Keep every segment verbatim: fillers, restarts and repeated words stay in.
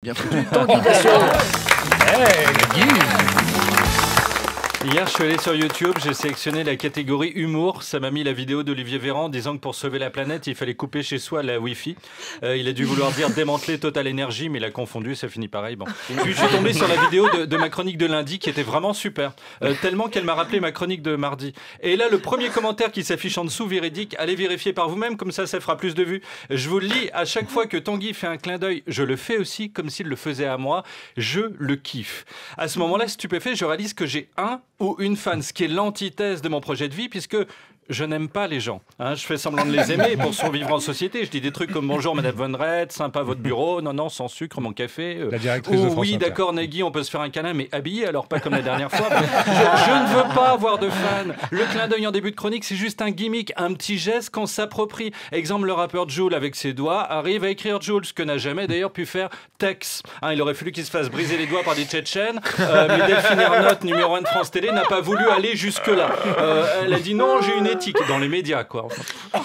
Bien foutu, Tanguy Pastureau. Hey, Nagui. Hier, je suis allé sur YouTube, j'ai sélectionné la catégorie humour. Ça m'a mis la vidéo d'Olivier Véran disant que pour sauver la planète, il fallait couper chez soi la Wi-Fi. Euh, il a dû vouloir dire démanteler Total Energy, mais il a confondu, ça finit pareil. Bon. Puis je suis tombé sur la vidéo de, de ma chronique de lundi qui était vraiment super, euh, tellement qu'elle m'a rappelé ma chronique de mardi. Et là, le premier commentaire qui s'affiche en dessous, véridique, allez vérifier par vous-même, comme ça, ça fera plus de vues. Je vous le lis, à chaque fois que Tanguy fait un clin d'œil, je le fais aussi comme s'il le faisait à moi. Je le kiffe. À ce moment-là, stupéfait, je réalise que j'ai un ou une fan, ce qui est l'antithèse de mon projet de vie, puisque je n'aime pas les gens. Hein, je fais semblant de les aimer pour survivre en société. Je dis des trucs comme bonjour Madame Von Redt, sympa votre bureau, non non sans sucre mon café. Euh, la directrice oh, de France oui d'accord Nagui, on peut se faire un câlin mais habillé alors pas comme la dernière fois. Ben, je, je ne veux pas avoir de fans. Le clin d'œil en début de chronique c'est juste un gimmick, un petit geste qu'on s'approprie. Exemple le rappeur Jules avec ses doigts arrive à écrire Jules, ce que n'a jamais d'ailleurs pu faire Tex. Hein, il aurait fallu qu'il se fasse briser les doigts par des Tchétchènes. Euh, mais Delphine Ernotte, numéro un de France Télé, n'a pas voulu aller jusque là. Euh, elle a dit non j'ai une dans les médias, quoi. Euh,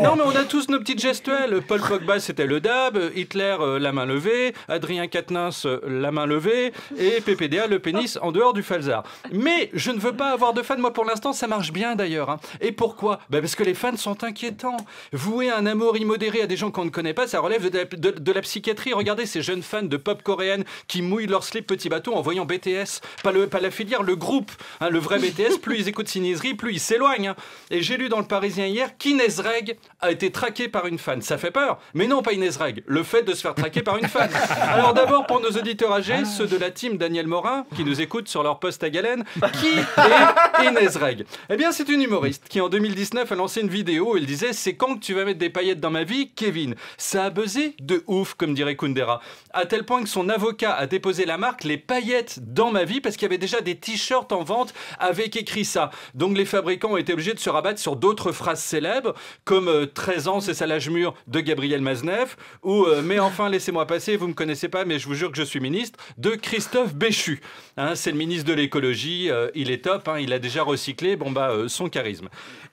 non, mais on a tous nos petites gestuelles. Paul Pogba, c'était le dab. Hitler, euh, la main levée. Adrien Quatennens, euh, la main levée. Et P P D A, le pénis en dehors du falzar. Mais je ne veux pas avoir de fans. Moi, pour l'instant, ça marche bien, d'ailleurs. Hein. Et pourquoi ? Bah, parce que les fans sont inquiétants. Vouer un amour immodéré à des gens qu'on ne connaît pas, ça relève de la, de, de la psychiatrie. Regardez ces jeunes fans de pop coréenne qui mouillent leur slip petit bateau en voyant B T S. Pas, le, pas la filière, le groupe. Hein, le vrai B T S, plus ils écoutent Siniserie, plus ils s'éloignent. Hein. Et j'ai lu dans Le Parisien hier qu'Inès Reg a été traquée par une fan. Ça fait peur, mais non pas Inès Reg, le fait de se faire traquer par une fan. Alors d'abord, pour nos auditeurs âgés, ceux de la team Daniel Morin, qui nous écoutent sur leur poste à galène, qui est Inès Reg? Eh bien, c'est une humoriste qui, en deux mille dix-neuf, a lancé une vidéo où elle disait « C'est quand que tu vas mettre des paillettes dans ma vie, Kevin ?» Ça a buzzé de ouf, comme dirait Kundera. À tel point que son avocat a déposé la marque « Les paillettes dans ma vie » parce qu'il y avait déjà des t-shirts en vente avec écrit ça. Donc les fabricants ont été obligés de se rabattre sur d'autres phrases célèbres comme euh, treize ans c'est ça l'âge mûr de Gabriel Maznev ou euh, mais enfin laissez-moi passer, vous me connaissez pas mais je vous jure que je suis ministre de Christophe Béchu. Hein, c'est le ministre de l'écologie, euh, il est top, hein, il a déjà recyclé bon bah euh, son charisme.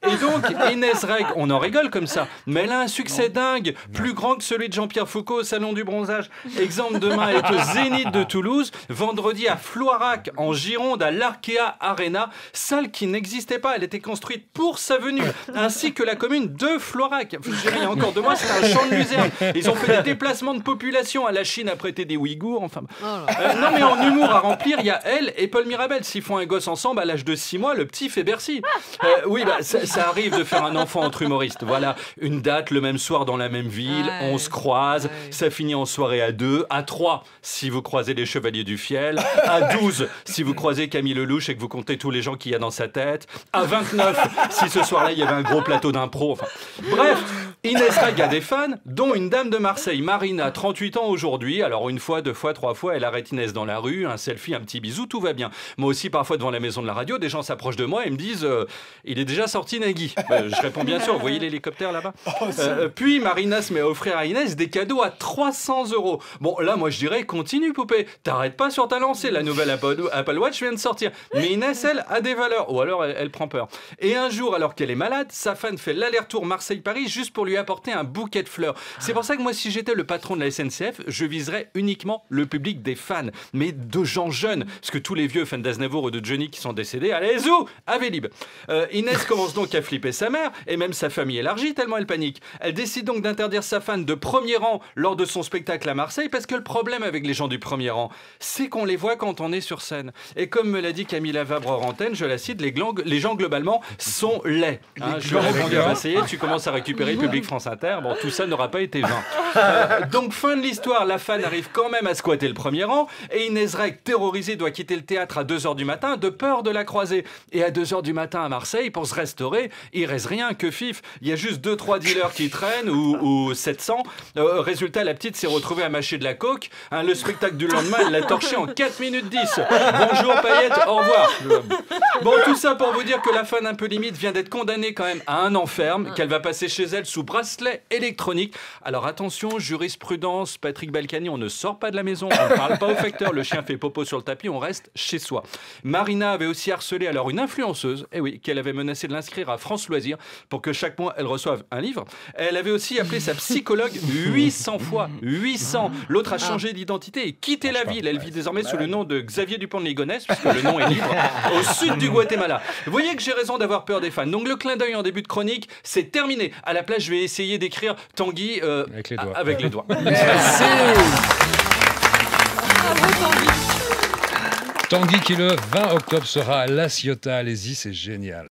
Et donc Inès Reg, on en rigole comme ça, mais elle a un succès non. dingue, non. plus grand que celui de Jean-Pierre Foucault au Salon du Bronzage. Exemple demain elle est au Zénith de Toulouse, vendredi à Floirac en Gironde à l'Arkea Arena, salle qui n'existait pas, elle était construite pour sa venue, ainsi que la commune de Floirac. Il y a encore deux mois, c'était un champ de luzerne. Ils ont fait des déplacements de population. À la Chine a prêté des Ouïghours. Enfin, euh, non, mais en humour à remplir, il y a elle et Paul Mirabel. S'ils font un gosse ensemble, à l'âge de six mois, le petit fait Bercy. Euh, oui, bah, ça, ça arrive de faire un enfant entre humoristes. Voilà, une date, le même soir, dans la même ville, ouais, on se croise, ouais. Ça finit en soirée à deux, à trois, si vous croisez les Chevaliers du Fiel, à douze, si vous croisez Camille Lelouch et que vous comptez tous les gens qu'il y a dans sa tête, à vingt-neuf, si ce soir-là, il y avait un gros plateau d'impro. Enfin, bref, Inès Reg a des fans, dont une dame de Marseille, Marina, trente-huit ans aujourd'hui. Alors une fois, deux fois, trois fois, elle arrête Inès dans la rue, un selfie, un petit bisou, tout va bien. Moi aussi, parfois, devant la maison de la radio, des gens s'approchent de moi et me disent euh, « Il est déjà sorti, Nagui euh, ». Je réponds bien sûr, vous voyez l'hélicoptère là-bas euh, Puis Marina se met à offrir à Inès des cadeaux à trois cents euros. Bon, là, moi, je dirais « Continue, poupée, t'arrêtes pas sur ta lancée, la nouvelle Apple Watch vient de sortir ». Mais Inès, elle, a des valeurs, ou alors elle, elle prend peur. Et un jour, alors qu'elle est malade, sa fan fait l'aller-retour Marseille-Paris juste pour lui apporter un bouquet de fleurs. C'est pour ça que moi, si j'étais le patron de la S N C F, je viserais uniquement le public des fans, mais de gens jeunes, parce que tous les vieux fans d'Aznavour ou de Johnny qui sont décédés, allez zou, à Vélib. Euh, Inès commence donc à flipper sa mère, et même sa famille élargie, tellement elle panique. Elle décide donc d'interdire sa fan de premier rang lors de son spectacle à Marseille, parce que le problème avec les gens du premier rang, c'est qu'on les voit quand on est sur scène. Et comme me l'a dit Camille Lavabre en antenne, je la cite, les, les gens globalement sont laids. Hein, je vais à Marseille, tu commences à récupérer le public France Inter. Bon, tout ça n'aura pas été vain. Euh, donc, fin de l'histoire, la fan arrive quand même à squatter le premier rang et Inès Reg, terrorisée, doit quitter le théâtre à deux heures du matin de peur de la croiser. Et à deux heures du matin à Marseille, pour se restaurer, il reste rien que fif. Il y a juste deux trois dealers qui traînent ou, ou sept cents. Euh, résultat, la petite s'est retrouvée à mâcher de la coke. Hein, le spectacle du lendemain, elle l'a torché en quatre minutes dix. Bonjour, paillettes, au revoir. Bon, tout ça pour vous dire que la fan un peu limite vient d'être condamnée quand même à un an ferme, qu'elle va passer chez elle sous bracelet électronique. Alors attention, jurisprudence, Patrick Balkany, on ne sort pas de la maison, on ne parle pas au facteur, le chien fait popo sur le tapis, on reste chez soi. Marina avait aussi harcelé alors une influenceuse, eh oui, qu'elle avait menacé de l'inscrire à France Loisirs pour que chaque mois elle reçoive un livre. Elle avait aussi appelé sa psychologue huit cents fois, huit cents. L'autre a changé d'identité et quitté la ville. Elle vit désormais sous le nom de Xavier Dupont de Ligonnès, puisque le nom est libre, au sud du Guatemala. Vous voyez que j'ai raison d'avoir peur des fans. Donc le clin d'œil en début de chronique, c'est terminé. À la place, je vais essayer d'écrire Tanguy euh, avec les doigts. Avec les doigts. Merci. Tanguy qui le vingt octobre sera à La Ciotat. Allez-y, c'est génial.